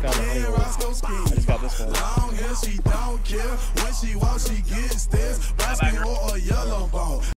found a honey hole. I just got this one. Long hair, she don't care. When she walks, she gets this. Basket or a yellow bone.